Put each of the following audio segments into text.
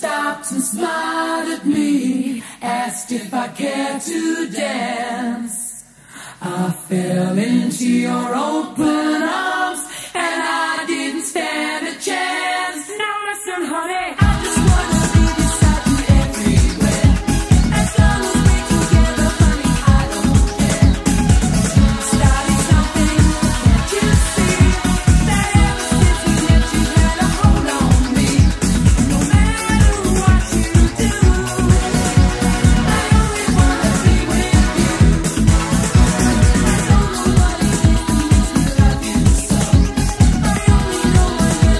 stopped and smiled at me, asked if I cared to dance. I fell into your open arms, and I didn't stand a chance. Now listen, honey, I just want to be beside you everywhere. As long as we're together, honey, I don't care. Starting something, can't you see, that ever since we met you've had a hold on me. No matter what you do, I only want to be with you. I don't know what it is that makes me love you so. I only know I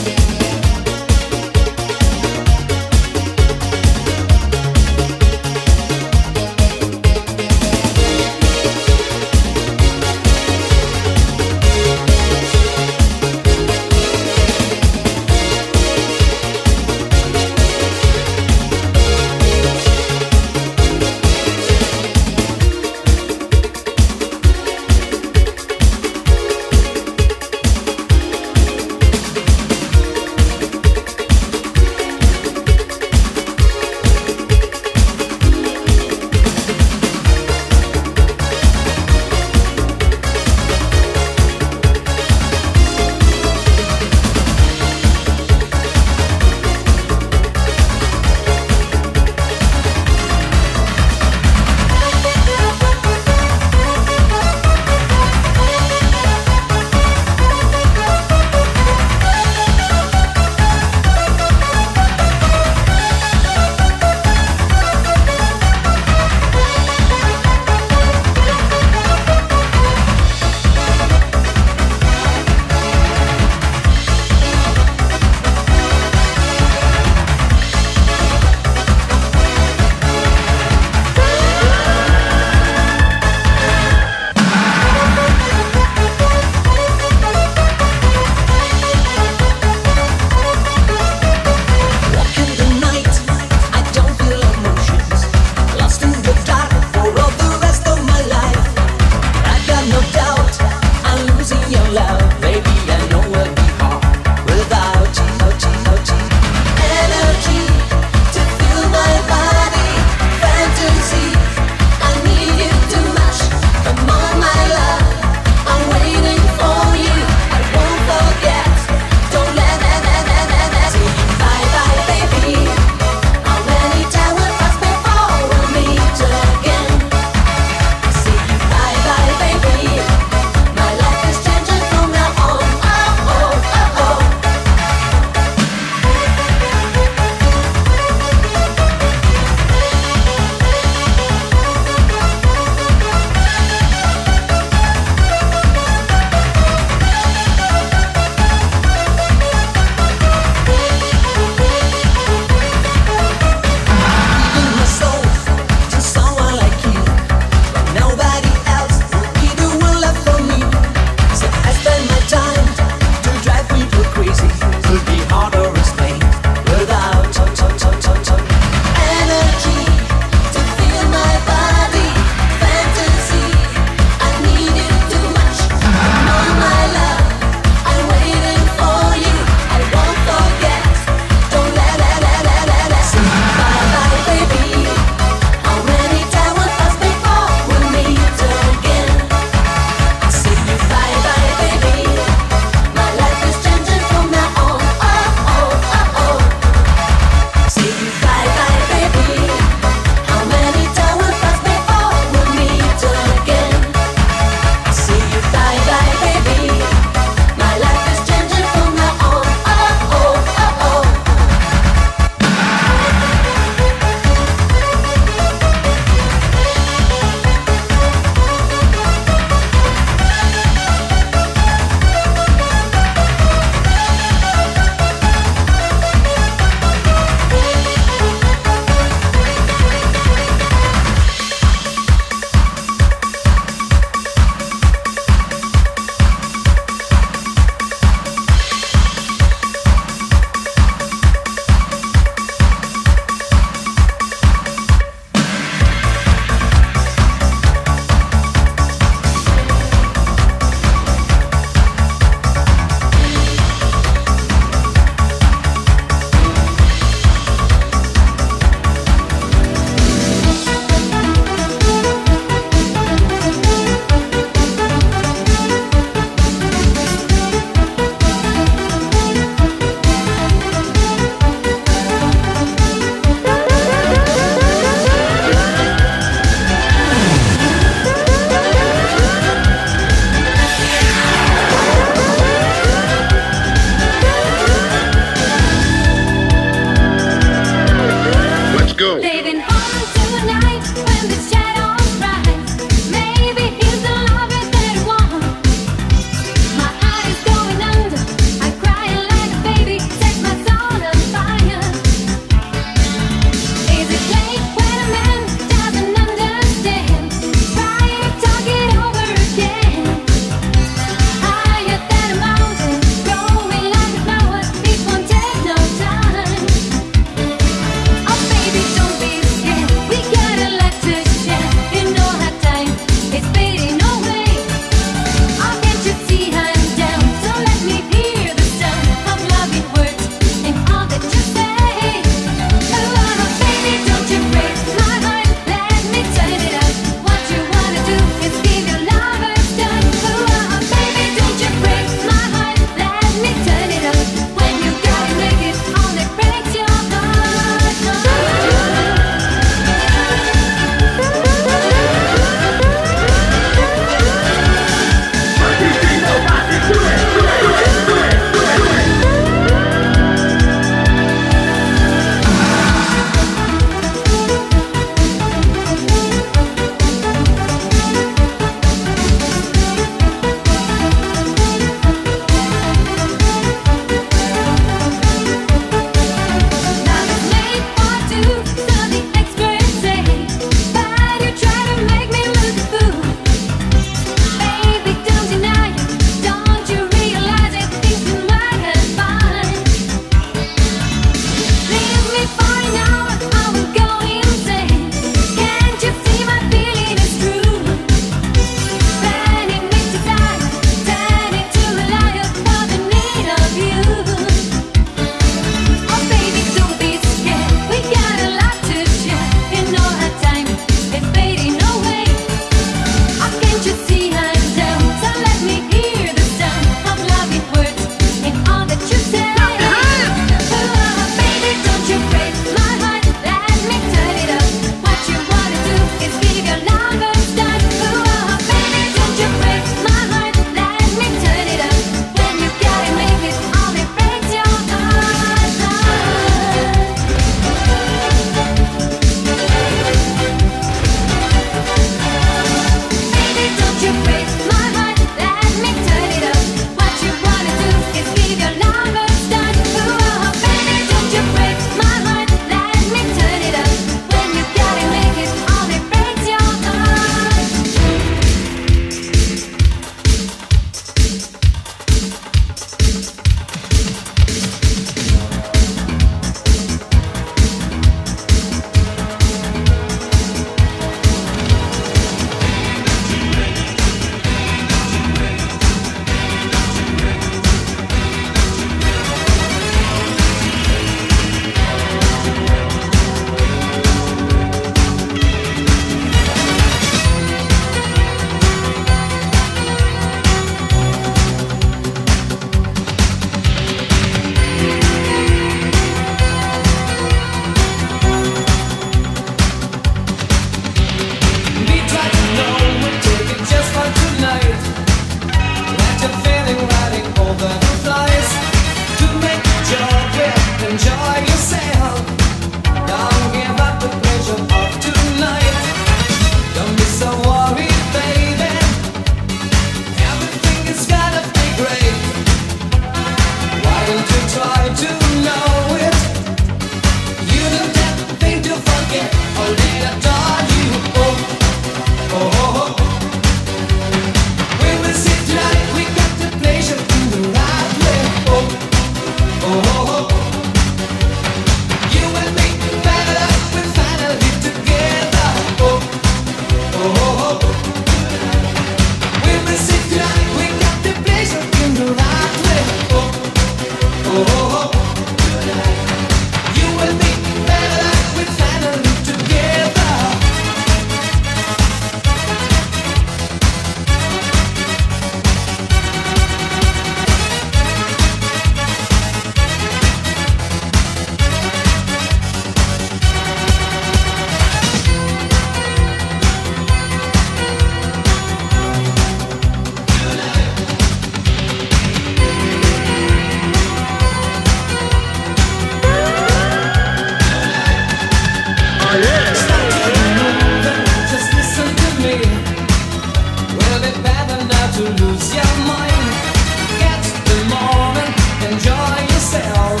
to lose your mind. Get the moment, enjoy yourself.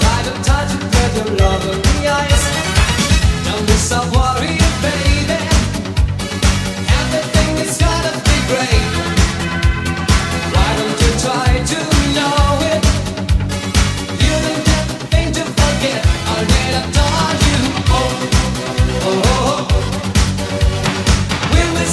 Try to touch it with your lovely eyes. Don't be so worried, baby. Everything is gonna be great. Why don't you try to know it? You don't get the thing to forget. Already I've told you. Oh, oh, oh, oh. Give me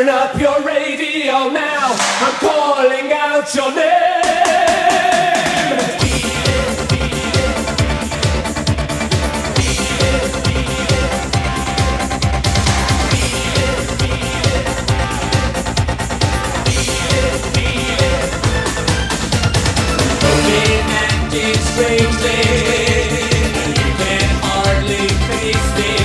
Turn up your radio now, I'm calling out your name. Only acting strangely, you can hardly face it.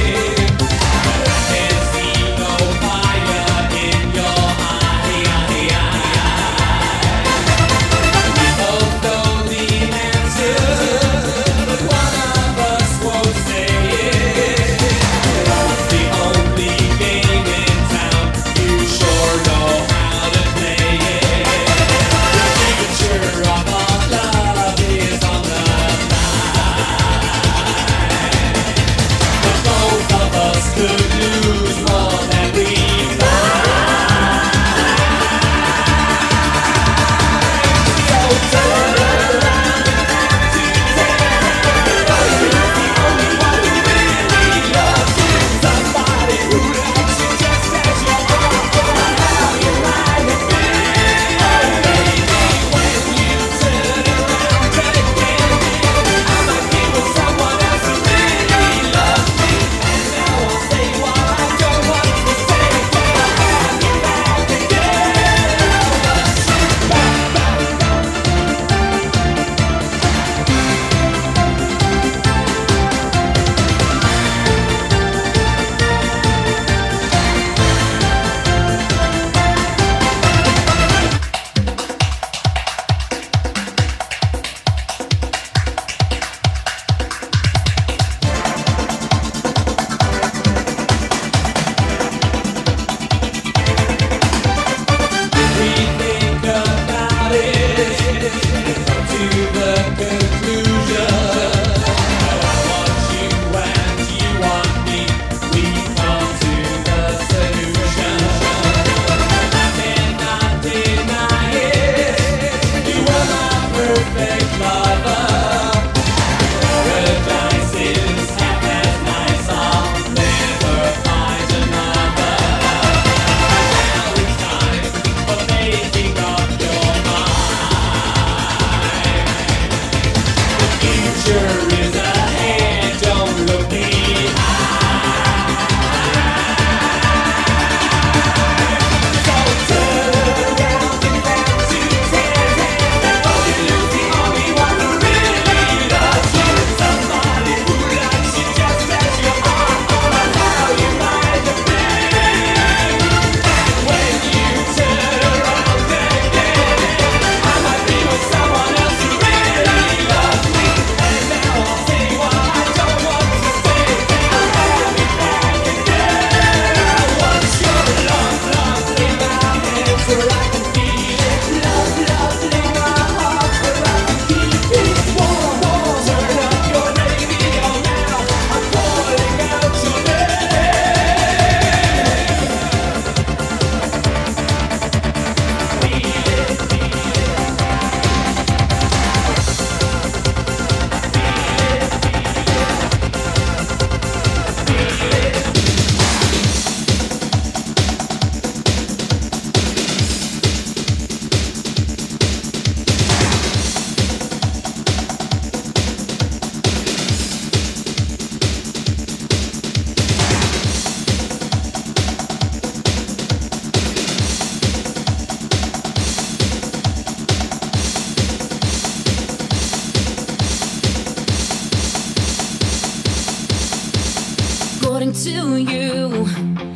To you,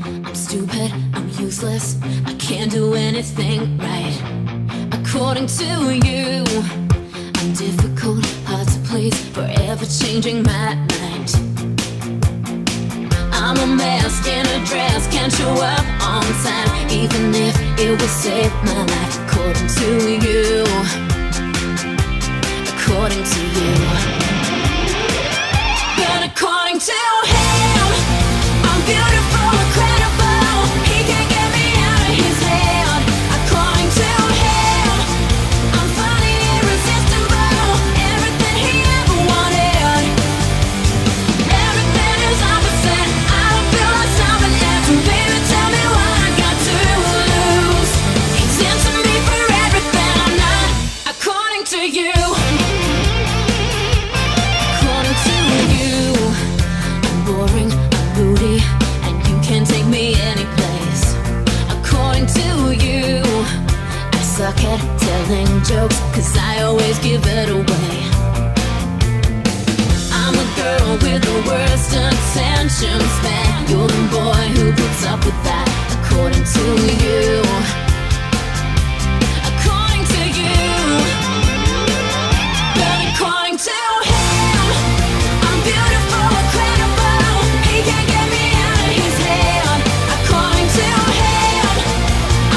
I'm stupid, I'm useless, I can't do anything right. According to you, I'm difficult, hard to please, forever changing my mind. I'm a mess in a dress, can't show up on time, even if it would save my life. According to you, according to you, but according to him, I'm beautiful, incredible, he can't get me out of his head. According to him, I'm funny, irresistible, everything he ever wanted. Everything is opposite, I don't feel like something else, and baby, tell me what I got to lose. jokes, cause I always give it away. I'm the girl with the worst intentions, man. You're the boy who puts up with that, according to you. According to you. But according to him, I'm beautiful, incredible. He can't get me out of his head. According to him,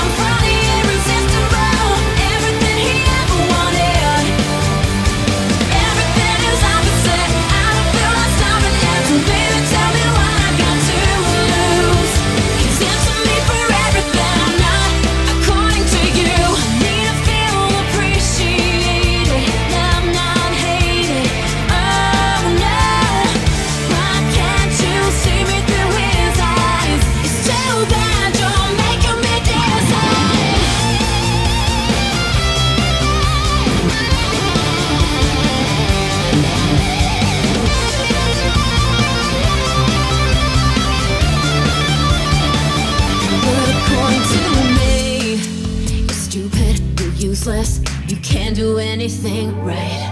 I'm funny, irresistible. Everything he ever wanted. Everything is opposite. I don't feel like stopping now. So baby, tell me what I got to lose. He's into me for everything. I'm not according to you. I need to feel appreciated. I'm not hated. Oh no, why can't you see me through his eyes? It's too bad you're making me decide. But according to me, you're stupid, you're useless, you can't do anything right.